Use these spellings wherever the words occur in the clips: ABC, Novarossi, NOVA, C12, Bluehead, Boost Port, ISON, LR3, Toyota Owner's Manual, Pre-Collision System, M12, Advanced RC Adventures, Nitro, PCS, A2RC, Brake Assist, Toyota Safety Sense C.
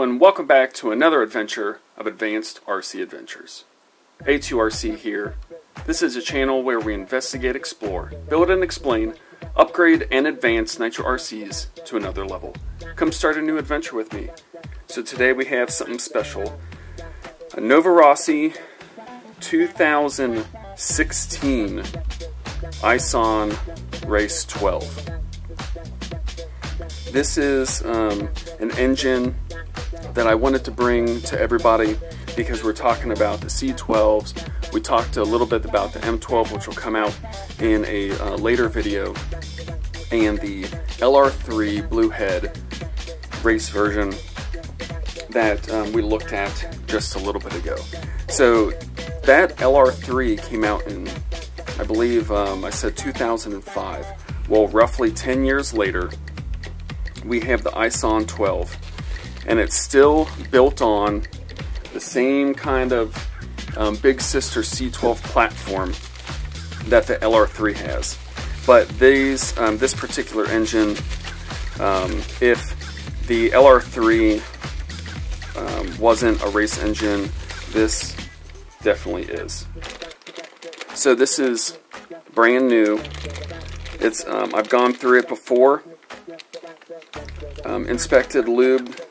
Hello and welcome back to another adventure of Advanced RC Adventures. A2RC here. This is a channel where we investigate, explore, build and explain, upgrade and advance Nitro RCs to another level. Come start a new adventure with me. So today we have something special. A Novarossi 2016 ISON Race 12. This is an engine that I wanted to bring to everybody because we're talking about the C12s. We talked a little bit about the M12, which will come out in a later video, and the LR3 Bluehead race version that we looked at just a little bit ago. So that LR3 came out in, I believe, I said 2005. Well, roughly 10 years later, we have the ISON 12. And it's still built on the same kind of big sister C12 platform that the LR3 has. But these, this particular engine, if the LR3 wasn't a race engine, this definitely is. So this is brand new. It's I've gone through it before, inspected, lubed,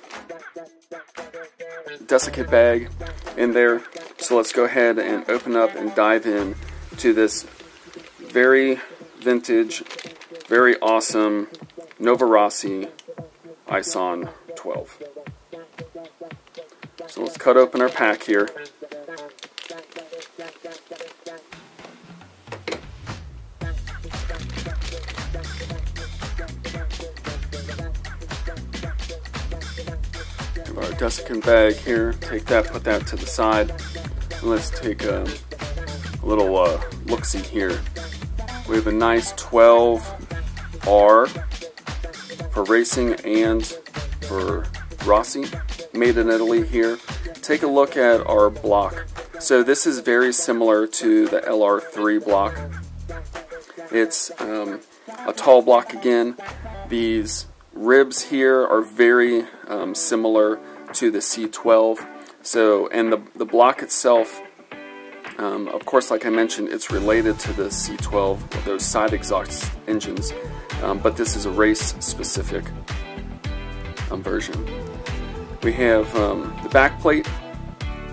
desiccant bag in there. So let's go ahead and open up and dive in to this very vintage, very awesome Novarossi ISON 12. So let's cut open our pack here. Our desiccant bag here, take that, put that to the side. And let's take a little look-see here. We have a nice 12R for racing and for Rossi, made in Italy here. Take a look at our block. So this is very similar to the LR3 block. It's a tall block again. These ribs here are very similar to the C12. So, and the block itself, of course, like I mentioned, it's related to the C12, those side exhaust engines, but this is a race-specific version. We have the back plate,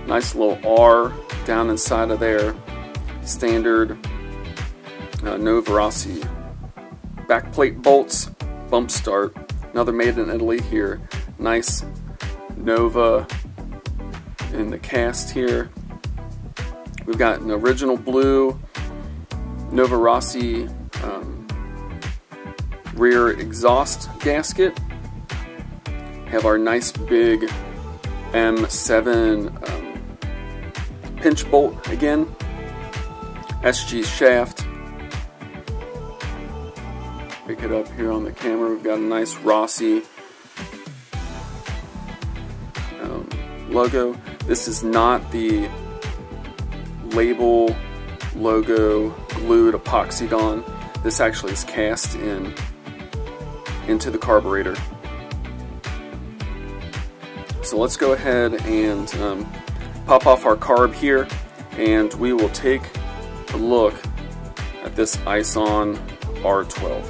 nice little R down inside of there, standard Novarossi back plate bolts, bump start. Another made in Italy here. Nice Nova in the cast here. We've got an original blue Novarossi rear exhaust gasket. Have our nice big M7 pinch bolt again. SG shaft. Pick it up here on the camera. We've got a nice Rossi logo. This is not the label logo glued epoxied on. This actually is cast in into the carburetor. So let's go ahead and pop off our carb here, and we will take a look at this ISON R12.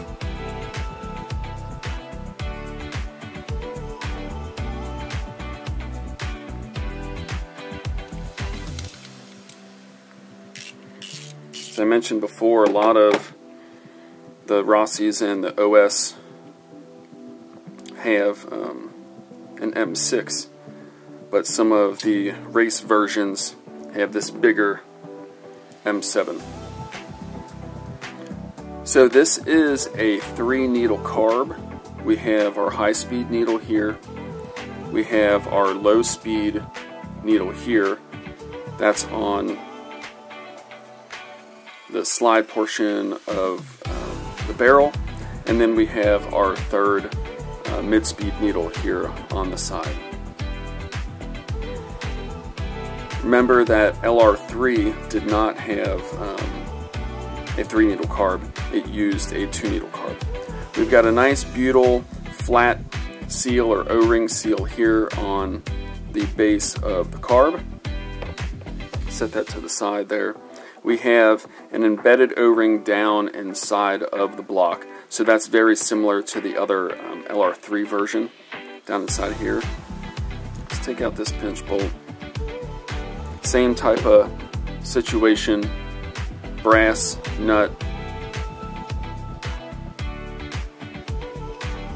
As I mentioned before, a lot of the Rossis and the OS have an M6, but some of the race versions have this bigger M7. So this is a 3-needle carb. We have our high-speed needle here. We have our low-speed needle here. That's on the slide portion of the barrel, and then we have our third mid-speed needle here on the side. Remember that LR3 did not have a 3-needle carb, it used a 2-needle carb. We've got a nice butyl flat seal or O-ring seal here on the base of the carb. Set that to the side there. We have an embedded O-ring down inside of the block, so that's very similar to the other LR3 version down inside here. Let's take out this pinch bolt. Same type of situation, brass nut.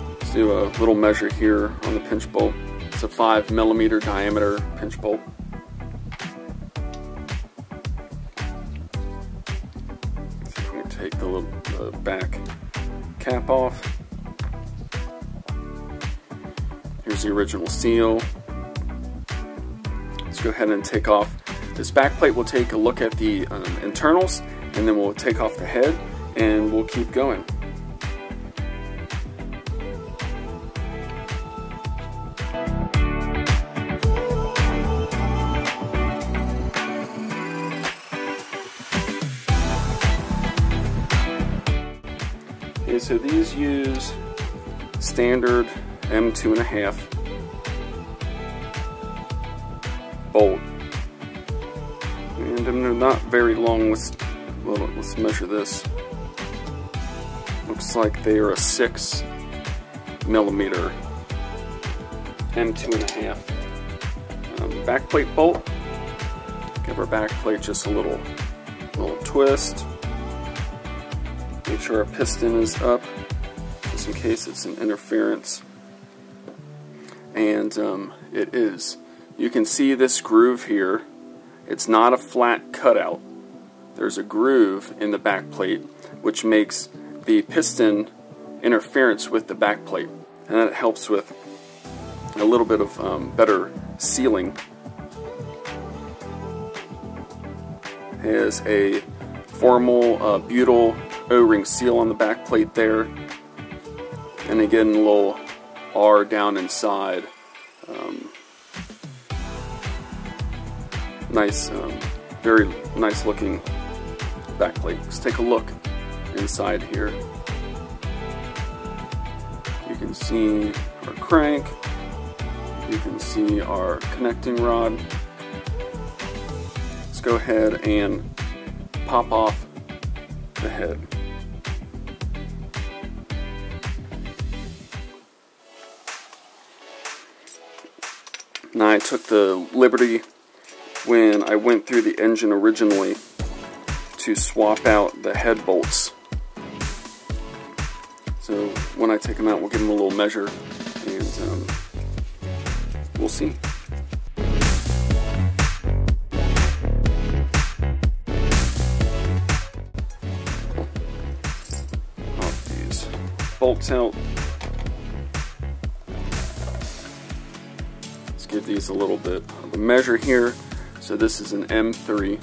Let's do a little measure here on the pinch bolt. It's a 5mm diameter pinch bolt. Let's see if we can take the little back cap off. Here's the original seal. Let's go ahead and take off this back plate. We'll take a look at the internals, and then we'll take off the head, and we'll keep going. Okay, so these use standard M2.5 bolt, and they're not very long. Let's measure this. Looks like they are a 6mm M2.5 backplate bolt. Give our backplate just a little twist. Make sure our piston is up, just in case it's an interference, and it is. You can see this groove here. It's not a flat cutout. There's a groove in the back plate, which makes the piston interference with the back plate, and that helps with a little bit of better sealing. Has a formal butyl O-ring seal on the back plate there, and again a little R down inside. Nice, very nice looking backplate. Let's take a look inside here. You can see our crank. You can see our connecting rod. Let's go ahead and pop off the head. Now I took the liberty, when I went through the engine originally, to swap out the head bolts. So when I take them out, we'll give them a little measure, and we'll see. Pop these bolts out. Let's give these a little bit of a measure here. So this is an M3,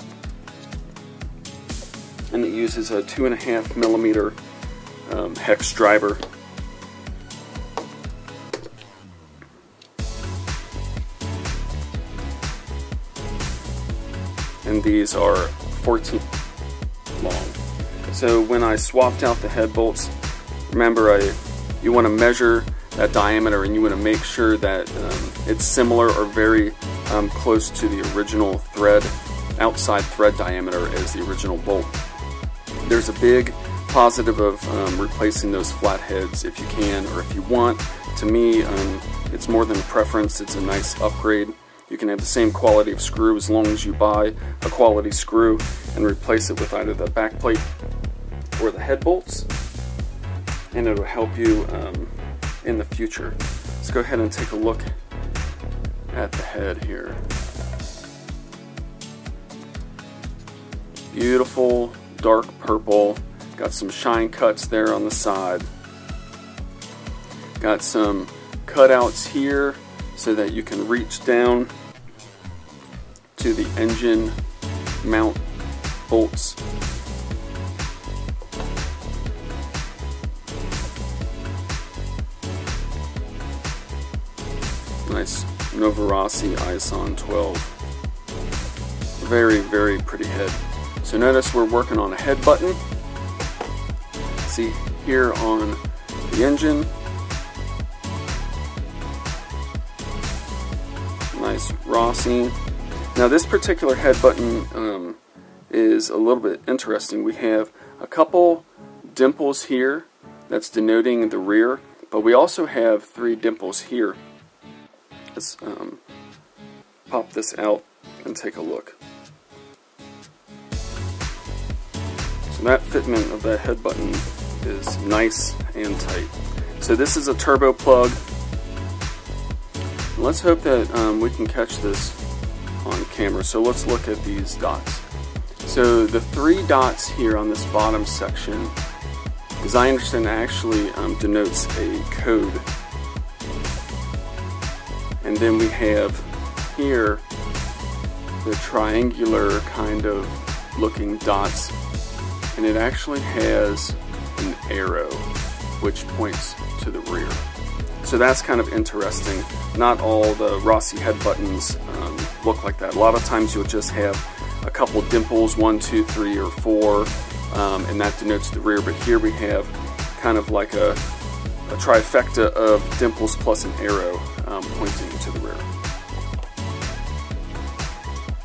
and it uses a 2.5mm hex driver. And these are 14 long. So when I swapped out the head bolts, remember you want to measure that diameter, and you want to make sure that it's similar or very close to the original thread, outside thread diameter as the original bolt. There's a big positive of replacing those flat heads if you can or if you want. To me, it's more than a preference, it's a nice upgrade. You can have the same quality of screw as long as you buy a quality screw and replace it with either the back plate or the head bolts, and it'll help you in the future. Let's go ahead and take a look at the head here. Beautiful dark purple. Got some shine cuts there on the side. Got some cutouts here so that you can reach down to the engine mount bolts. Nice Novarossi ISON 12. Very, very pretty head. So notice we're working on a head button. See here on the engine, nice Rossi. Now this particular head button is a little bit interesting. We have a couple dimples here that's denoting the rear, but we also have three dimples here. Let's pop this out and take a look. So that fitment of that head button is nice and tight. So this is a turbo plug. Let's hope that we can catch this on camera. So let's look at these dots. So the three dots here on this bottom section, as I understand, actually denotes a code. And then we have here the triangular kind of looking dots, and it actually has an arrow which points to the rear. So that's kind of interesting. Not all the Rossi head buttons look like that. A lot of times you'll just have a couple dimples, 1, 2, 3, or 4, and that denotes the rear, but here we have kind of like a trifecta of dimples plus an arrow pointing to the rear.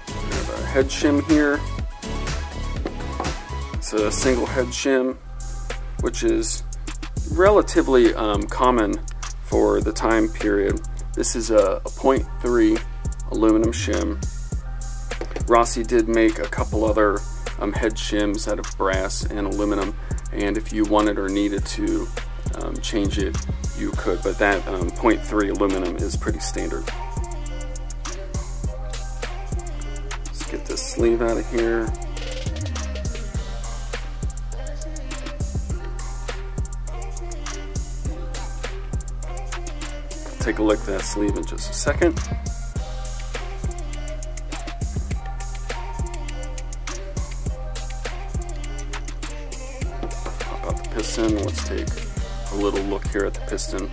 We have a head shim here. It's a single head shim, which is relatively common for the time period. This is a 0.3 aluminum shim. Rossi did make a couple other head shims out of brass and aluminum, and if you wanted or needed to change it, you could, but that 0.3 aluminum is pretty standard. Let's get this sleeve out of here. Take a look at that sleeve in just a second. Pop out the piston. Let's take a little look here at the piston.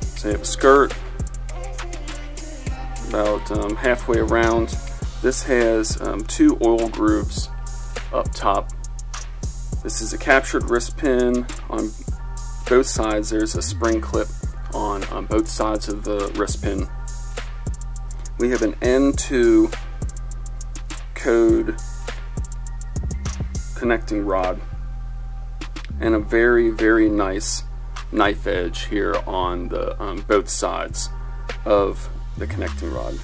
So you have a skirt about halfway around. This has two oil grooves up top. This is a captured wrist pin on both sides. There's a spring clip on both sides of the wrist pin. We have an N2 code connecting rod and a very, very nice knife edge here on the both sides of the connecting rod.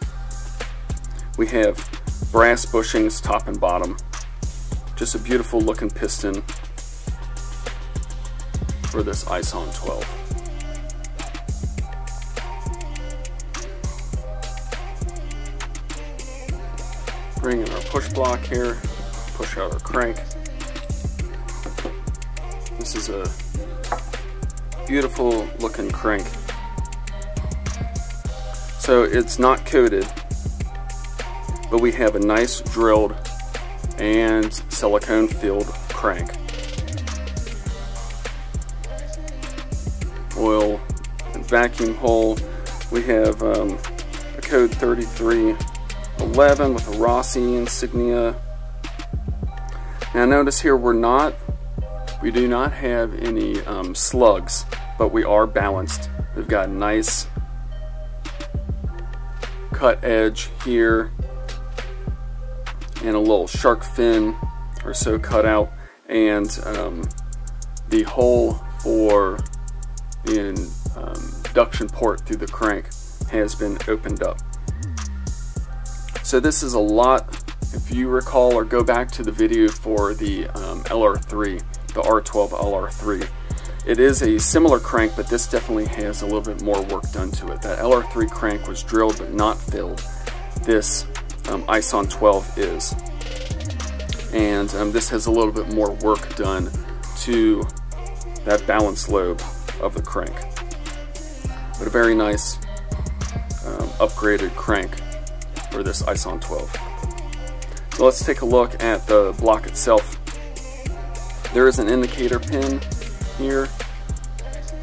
We have brass bushings top and bottom. Just a beautiful looking piston for this ISON 12. Bring in our push block here, push out our crank. This is a beautiful looking crank. So it's not coated, but we have a nice drilled and silicone filled crank. Oil and vacuum hole. We have a code 3311 with a Rossi insignia. Now notice here we do not have any slugs, but we are balanced. We've got a nice cut edge here and a little shark fin or so cut out, and the hole for the induction port through the crank has been opened up. So this is a lot. If you recall or go back to the video for the LR3, the R12 LR3, it is a similar crank, but this definitely has a little bit more work done to it. That LR3 crank was drilled but not filled. This ISON 12 is, and this has a little bit more work done to that balance lobe of the crank, but a very nice upgraded crank for this ISON 12. So let's take a look at the block itself. There is an indicator pin here,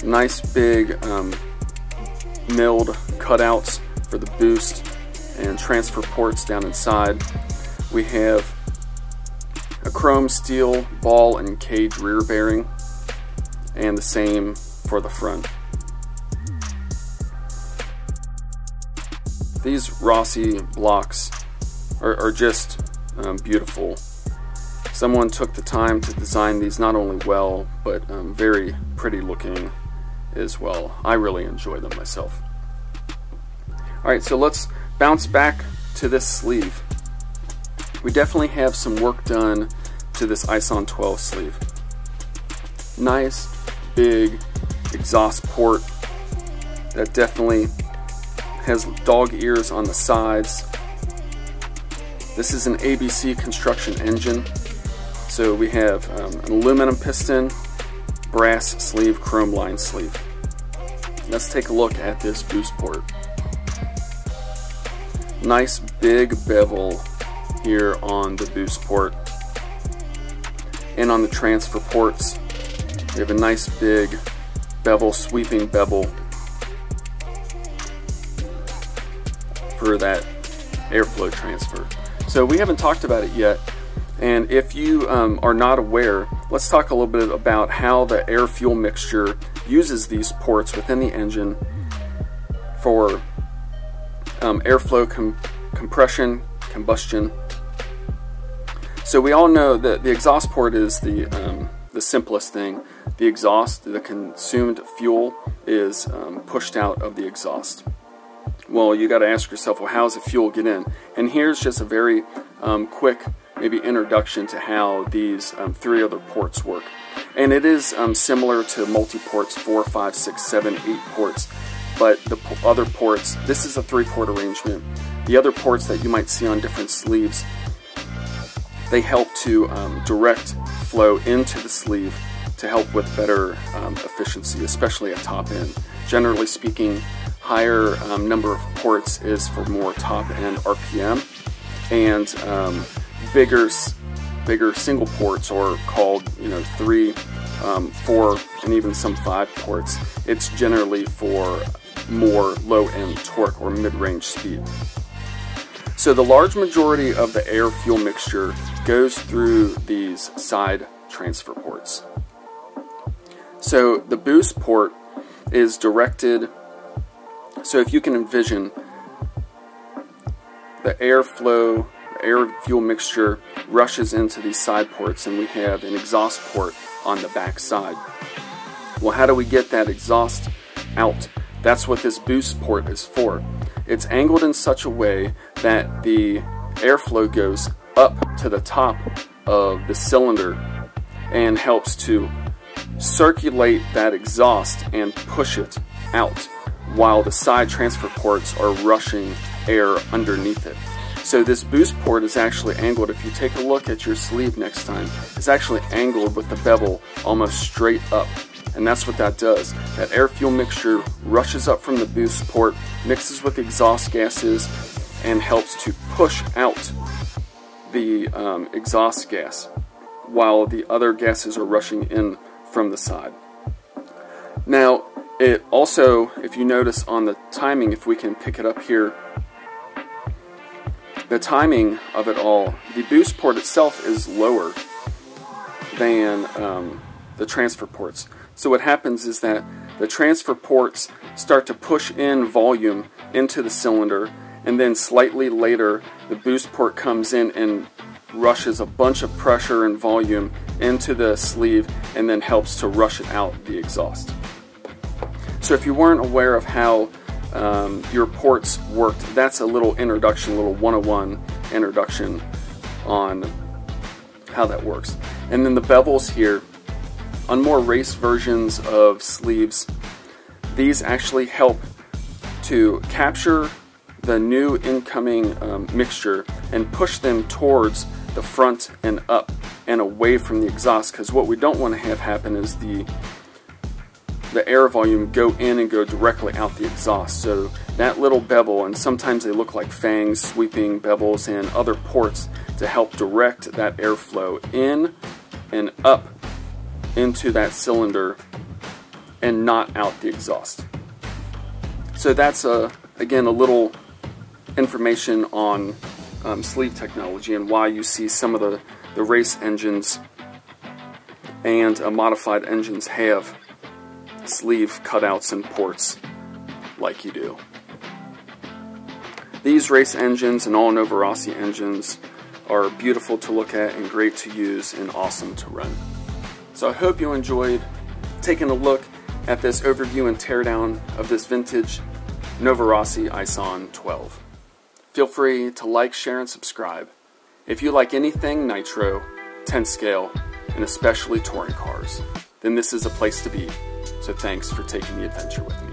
nice big milled cutouts for the boost and transfer ports down inside. We have a chrome steel ball and cage rear bearing, and the same for the front. These Rossi blocks are just beautiful. Someone took the time to design these not only well, but very pretty looking as well. I really enjoy them myself. Alright, so let's bounce back to this sleeve. We definitely have some work done to this ISON 12 sleeve. Nice, big exhaust port that definitely has dog ears on the sides. This is an ABC construction engine. So we have an aluminum piston, brass sleeve, chrome lined sleeve. Let's take a look at this boost port. Nice big bevel here on the boost port. And on the transfer ports, we have a nice big bevel, sweeping bevel for that airflow transfer. So we haven't talked about it yet, and if you are not aware, let's talk a little bit about how the air-fuel mixture uses these ports within the engine for airflow compression, combustion. So we all know that the exhaust port is the simplest thing. The exhaust, the consumed fuel, is pushed out of the exhaust. Well, you got to ask yourself, well, how does the fuel get in? And here's just a very quick maybe introduction to how these three other ports work. And it is similar to multi-ports, 4, 5, 6, 7, 8 ports. But the other ports, this is a 3-port arrangement. The other ports that you might see on different sleeves, they help to direct flow into the sleeve to help with better efficiency, especially at top end. Generally speaking, higher number of ports is for more top end RPM, and bigger single ports, or called 3, 4, and even some 5 ports, it's generally for more low-end torque or mid-range speed. So the large majority of the air-fuel mixture goes through these side transfer ports. So the boost port is directed, so if you can envision the airflow, air-fuel mixture rushes into these side ports, and we have an exhaust port on the back side. Well, how do we get that exhaust out? That's what this boost port is for. It's angled in such a way that the airflow goes up to the top of the cylinder and helps to circulate that exhaust and push it out, while the side transfer ports are rushing air underneath it. So this boost port is actually angled, if you take a look at your sleeve next time, it's actually angled with the bevel almost straight up. And that's what that does. That air-fuel mixture rushes up from the boost port, mixes with exhaust gases, and helps to push out the exhaust gas, while the other gases are rushing in from the side. Now, it also, if you notice on the timing, if we can pick it up here, the timing of it all, the boost port itself is lower than the transfer ports. So what happens is that the transfer ports start to push in volume into the cylinder, and then slightly later the boost port comes in and rushes a bunch of pressure and volume into the sleeve, and then helps to rush it out the exhaust. So if you weren't aware of how your ports worked, that's a little introduction, a little 101 introduction on how that works. And then the bevels here, on more race versions of sleeves, these actually help to capture the new incoming mixture and push them towards the front and up and away from the exhaust, because what we don't want to have happen is the air volume go in and go directly out the exhaust. So that little bevel, and sometimes they look like fangs, sweeping bevels, and other ports to help direct that airflow in and up into that cylinder and not out the exhaust. So that's again a little information on sleeve technology and why you see some of the race engines and modified engines have sleeve cutouts and ports like you do. These race engines and all Novarossi engines are beautiful to look at and great to use and awesome to run. So I hope you enjoyed taking a look at this overview and teardown of this vintage Novarossi ISON 12. Feel free to like, share, and subscribe. If you like anything nitro, 10 scale, and especially touring cars, then this is a place to be. So thanks for taking the adventure with me.